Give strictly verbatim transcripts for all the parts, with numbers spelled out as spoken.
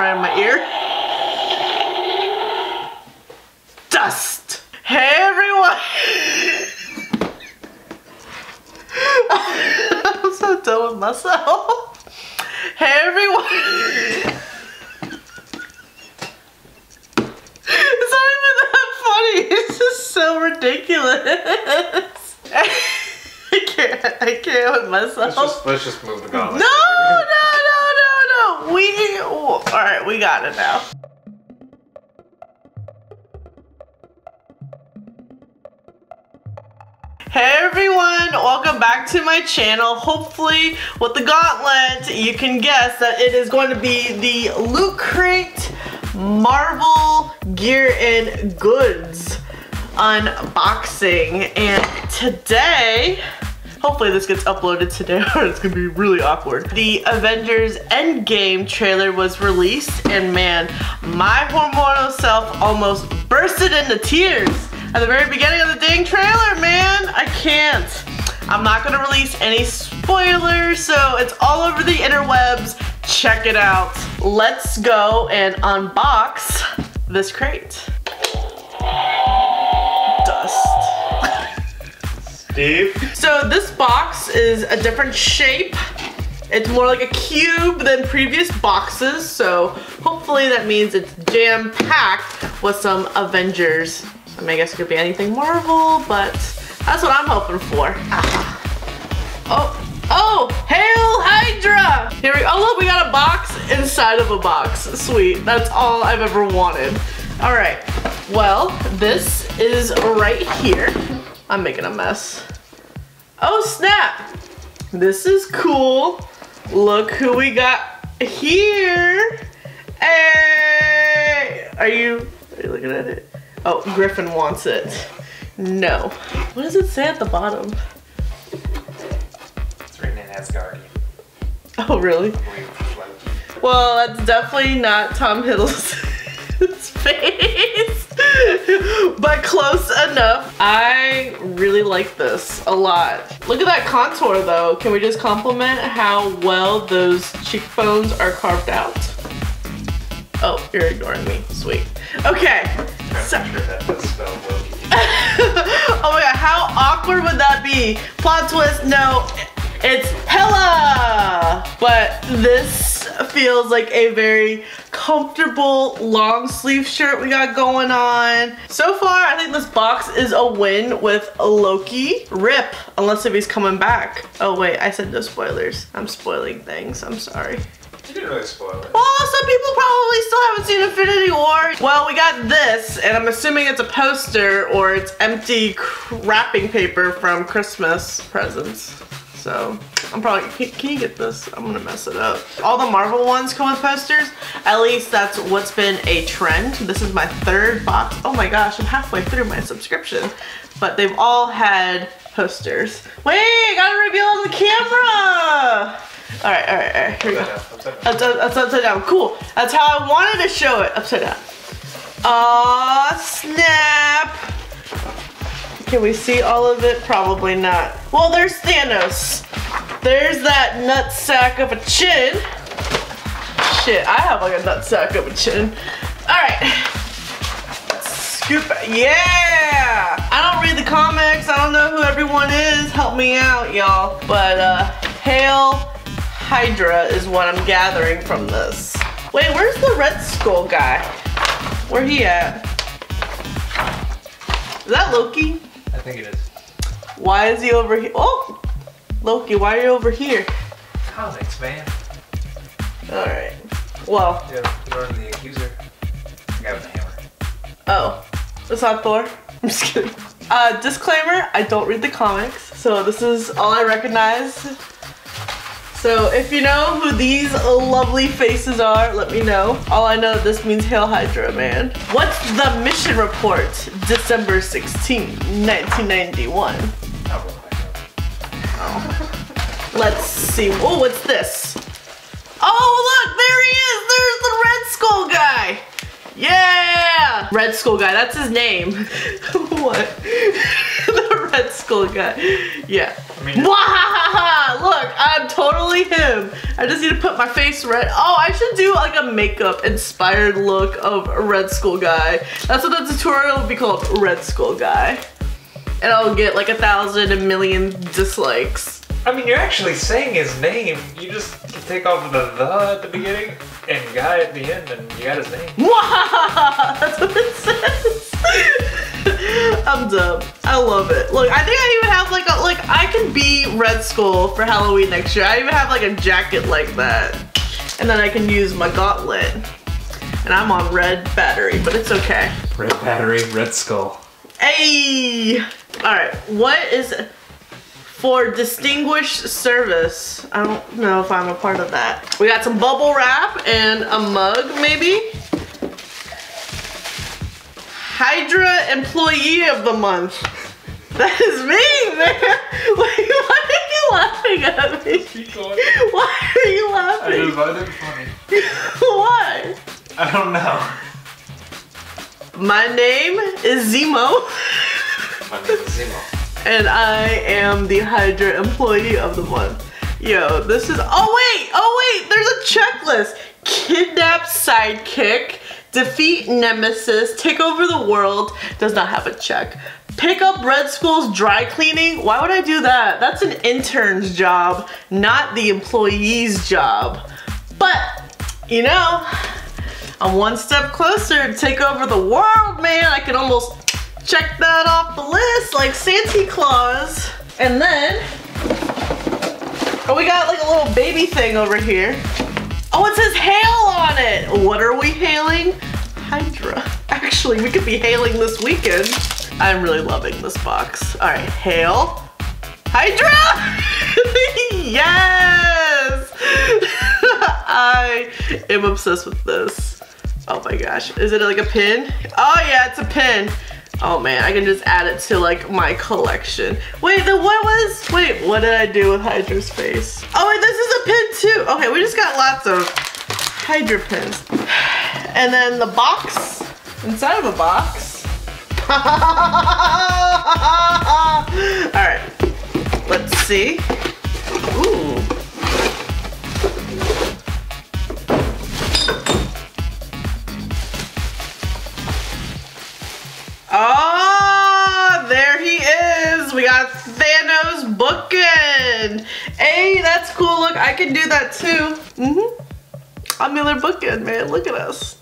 right in my ear. Dust! Hey everyone! I'm so done with myself. Hey everyone! It's not even that funny, it's just so ridiculous. I can't, I can't with myself. Let's just, let's just move the gauntlet. No, no, no, no, no! We, oh, alright, we got it now. Hey everyone, welcome back to my channel. Hopefully with the gauntlet you can guess that it is going to be the Loot Crate Marvel Gear and Goods unboxing, and today, hopefully this gets uploaded today or it's gonna be really awkward. The Avengers Endgame trailer was released, and man, my hormonal self almost bursted into tears at the very beginning of the dang trailer, man. I can't. I'm not gonna release any spoilers, so it's all over the interwebs. Check it out. Let's go and unbox this crate. Dust. Steve? So this box is a different shape. It's more like a cube than previous boxes, so hopefully that means it's jam-packed with some Avengers. I mean, I guess it could be anything Marvel, but that's what I'm hoping for. Ah. Oh, oh, Hail Hydra! Here we, oh look, we got a box inside of a box. Sweet, that's all I've ever wanted. All right, well, this is right here. I'm making a mess. Oh snap, this is cool. Look who we got here. Hey, are you, are you looking at it? Oh, Griffin wants it. No. What does it say at the bottom? It's written in Asgardian. Oh, really? Well, that's definitely not Tom Hiddleston's face, but close enough. I really like this a lot. Look at that contour, though. Can we just compliment how well those cheekbones are carved out? Oh, you're ignoring me. Sweet. Okay. So. Oh my god, how awkward would that be? Plot twist, no, it's hella! But this feels like a very comfortable long sleeve shirt we got going on. So far, I think this box is a win with Loki. Rip, unless if he's coming back. Oh wait, I said no spoilers. I'm spoiling things, I'm sorry. You didn't really spoil it. Well, some people probably still haven't seen Infinity War. Well, we got this, and I'm assuming it's a poster or it's empty wrapping paper from Christmas presents. So, I'm probably, can, can you get this? I'm gonna mess it up. All the Marvel ones come with posters. At least that's what's been a trend. This is my third box. Oh my gosh, I'm halfway through my subscription. But they've all had posters. Wait, I gotta reveal it on the camera! All right, all right, all right, here we go. Upside down, upside down. That's upside down, cool. That's how I wanted to show it, upside down. Aw, snap. Can we see all of it? Probably not. Well, there's Thanos. There's that nutsack of a chin. Shit, I have like a nutsack of a chin. All right, scoop, yeah. I don't read the comics. I don't know who everyone is. Help me out, y'all. But uh, Hail Hydra is what I'm gathering from this. Wait, where's the Red Skull guy? Where he at? Is that Loki? I think it is. Why is he over here? Oh! Loki, why are you over here? Comics, man. Alright. Well. Yeah, Ronan the Accuser. The guy with the hammer. Oh. That's not Thor? I'm just kidding. Uh, disclaimer, I don't read the comics, so this is all I recognize. So if you know who these lovely faces are, let me know. All I know, this means Hail Hydra, man. What's the mission report? December sixteenth, nineteen ninety-one. Oh. Let's see. Oh, what's this? Oh, look, there he is. There's the Red Skull guy. Yeah! Red Skull guy, that's his name. What? The Red Skull guy. Yeah. I mean, Wahahaha! Look, I'm totally him. I just need to put my face red. Oh, I should do like a makeup inspired look of Red Skull guy. That's what the tutorial would be called, Red Skull guy. And I'll get like a thousand, a million dislikes. I mean, you're actually saying his name. You just take off the the at the beginning and guy at the end, and you got his name. That's what it says. I'm dumb. I love it. Look, I think I even have like a, like I can be Red Skull for Halloween next year. I even have like a jacket like that. And then I can use my gauntlet. And I'm on red battery, but it's okay. Red battery, Red Skull. Hey! Alright, what is for distinguished service? I don't know if I'm a part of that. We got some bubble wrap and a mug, maybe? Hydra Employee of the Month. That is me, man! Why are you laughing at me? Why are you laughing? I just find it funny. Why? I don't know. My name is Zemo. My name is Zemo. And I am the Hydra Employee of the Month. Yo, this is, oh wait, oh wait, there's a checklist. Kidnap sidekick, defeat nemesis, take over the world, does not have a check. Pick up Red Skull's dry cleaning, why would I do that? That's an intern's job, not the employee's job. But, you know, I'm one step closer to take over the world, man. I can almost check that off the list like Santa Claus. And then, oh, we got like a little baby thing over here. Oh, it says hail on it. What are we hailing? Hydra. Actually, we could be hailing this weekend. I'm really loving this box. All right, hail Hydra. Yes. I am obsessed with this. Oh my gosh, is it like a pin? Oh yeah, it's a pin. Oh man, I can just add it to like my collection. Wait, the what was, wait, what did I do with Hydra's face? Oh wait, this is a pin too. Okay, we just got lots of Hydra pins. And then the box, inside of a box. All right, let's see. Ooh. Oh, there he is. We got Thanos bookend. Hey, that's cool. Look, I can do that too. Mm-hmm. I'm Miller bookend, man. Look at us.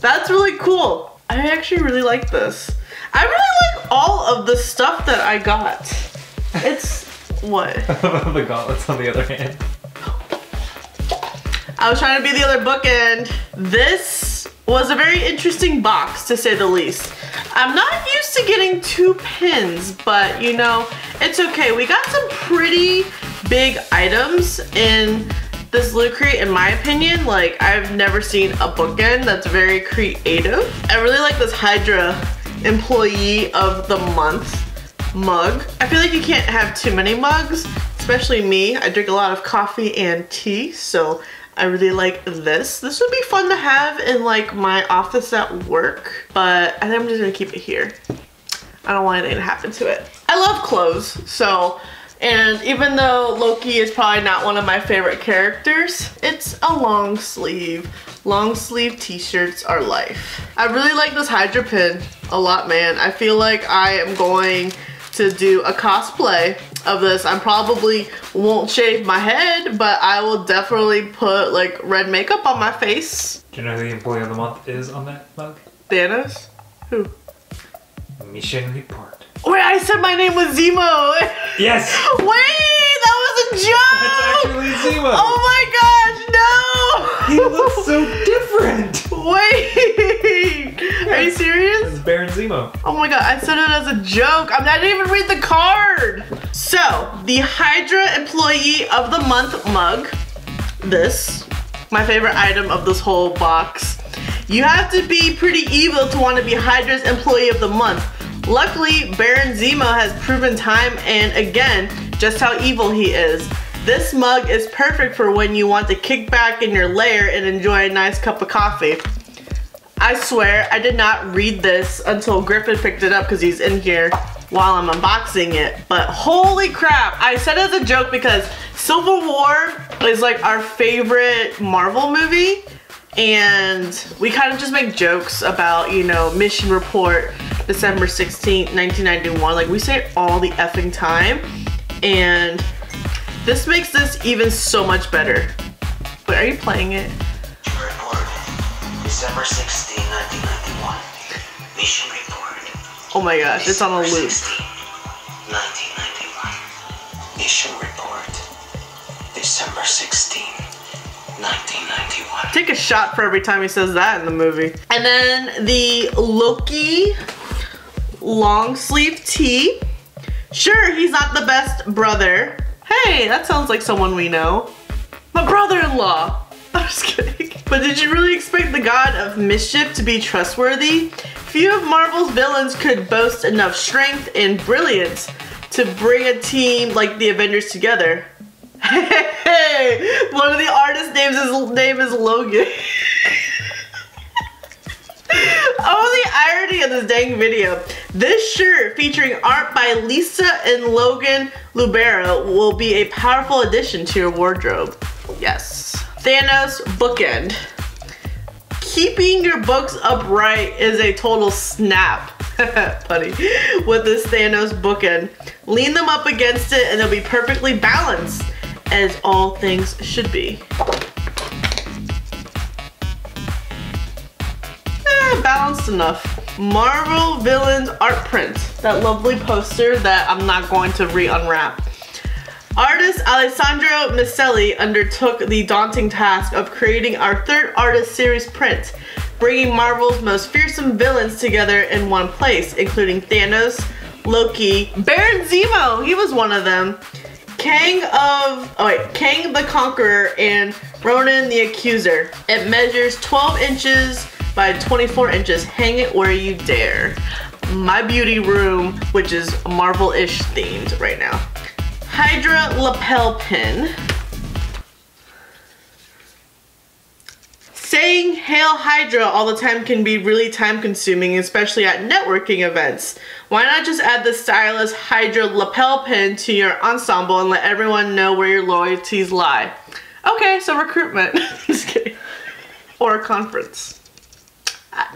That's really cool. I actually really like this. I really like all of the stuff that I got. It's what? The gauntlets on the other hand. I was trying to be the other bookend. This was a very interesting box, to say the least. I'm not used to getting two pins, but you know, it's okay. We got some pretty big items in this Loot Crate, in my opinion. Like, I've never seen a bookend that's very creative. I really like this Hydra Employee of the Month mug. I feel like you can't have too many mugs, especially me. I drink a lot of coffee and tea, so I really like this. This would be fun to have in like my office at work, but I think I'm just gonna keep it here. I don't want anything to happen to it. I love clothes, so, and even though Loki is probably not one of my favorite characters, it's a long sleeve. Long sleeve t-shirts are life. I really like this Hydra pin a lot, man. I feel like I am going to do a cosplay of this. I probably won't shave my head, but I will definitely put like red makeup on my face. Do you know who the employee of the month is on that mug? Thanos? Who? Mission report. Wait, I said my name was Zemo. Yes. Wait, that was a joke. That's actually Zemo. Oh my gosh, no. He looks so different. Wait. Yes. Are you serious? It's Baron Zemo. Oh my god, I said it as a joke. I'm not, I didn't even read the card. So, the Hydra Employee of the Month mug. This, my favorite item of this whole box. You have to be pretty evil to want to be Hydra's Employee of the Month. Luckily, Baron Zemo has proven time and again just how evil he is. This mug is perfect for when you want to kick back in your lair and enjoy a nice cup of coffee. I swear I did not read this until Griffin picked it up because he's in here while I'm unboxing it, but holy crap. I said it as a joke because Civil War is like our favorite Marvel movie, and we kind of just make jokes about, you know, Mission Report, December sixteenth, nineteen ninety-one. Like, we say it all the effing time, and this makes this even so much better. Wait, are you playing it? December sixteenth, nineteen ninety-one. Mission report. Oh my gosh, it's on a loop. nineteen ninety-one. Mission report. December sixteenth, nineteen ninety-one. Take a shot for every time he says that in the movie. And then the Loki long sleeve tee. Sure, he's not the best brother. Hey, that sounds like someone we know. My brother-in-law. I'm just kidding. But did you really expect the god of mischief to be trustworthy? Few of Marvel's villains could boast enough strength and brilliance to bring a team like the Avengers together. Hey, one of the artist's names is, name is Logan. Oh, the irony of this dang video. This shirt, featuring art by Lisa and Logan Lubero, will be a powerful addition to your wardrobe. Yes. Thanos bookend. Keeping your books upright is a total snap. Funny. With this Thanos bookend, lean them up against it and they'll be perfectly balanced, as all things should be. Eh, balanced enough. Marvel Villains art print. That lovely poster that I'm not going to re-unwrap. Artist Alessandro Micelli undertook the daunting task of creating our third artist series print, bringing Marvel's most fearsome villains together in one place, including Thanos, Loki, Baron Zemo, he was one of them, Kang of, oh wait, Kang the Conqueror, and Ronan the Accuser. It measures twelve inches by twenty-four inches. Hang it where you dare. My beauty room, which is Marvel-ish themed right now. Hydra lapel pin. Saying "Hail Hydra" all the time can be really time consuming, especially at networking events. Why not just add the stylish Hydra lapel pin to your ensemble and let everyone know where your loyalties lie? Okay, so recruitment. Just kidding. Or a conference.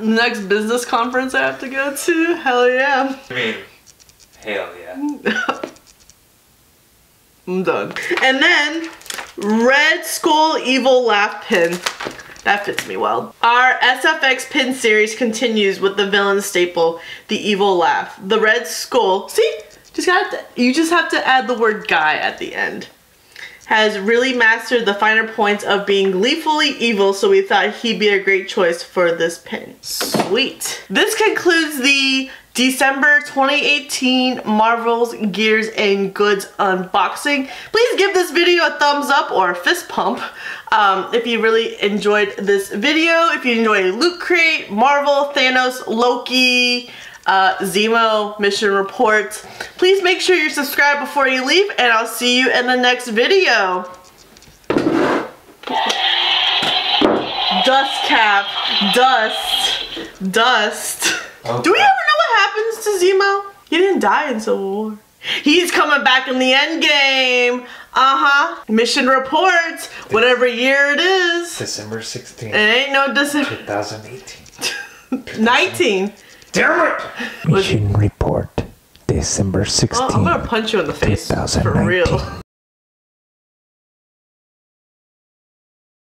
Next business conference I have to go to? Hell yeah. I mean, hell yeah. I'm done. And then, Red Skull Evil Laugh Pin. That fits me well. Our S F X pin series continues with the villain staple, the evil laugh. The Red Skull, see? Just got you just have to add the word guy at the end. Has really mastered the finer points of being gleefully evil, so we thought he'd be a great choice for this pin. Sweet. This concludes the December twenty eighteen Marvel's Gears and Goods unboxing. Please give this video a thumbs up or a fist pump um, if you really enjoyed this video. If you enjoy Loot Crate, Marvel, Thanos, Loki, uh, Zemo, Mission Report, please make sure you're subscribed before you leave, and I'll see you in the next video. Dust cap, dust, dust. Okay. Do we ever know what happens to Zemo? He didn't die in Civil War. He's coming back in the end game. Uh-huh. Mission reports, whatever year it is. December sixteenth. It ain't no December. twenty eighteen. nineteen. Damn it. Mission report, December sixteenth. Oh, I'm gonna punch you in the face. For real.